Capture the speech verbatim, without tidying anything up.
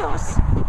tomatoes.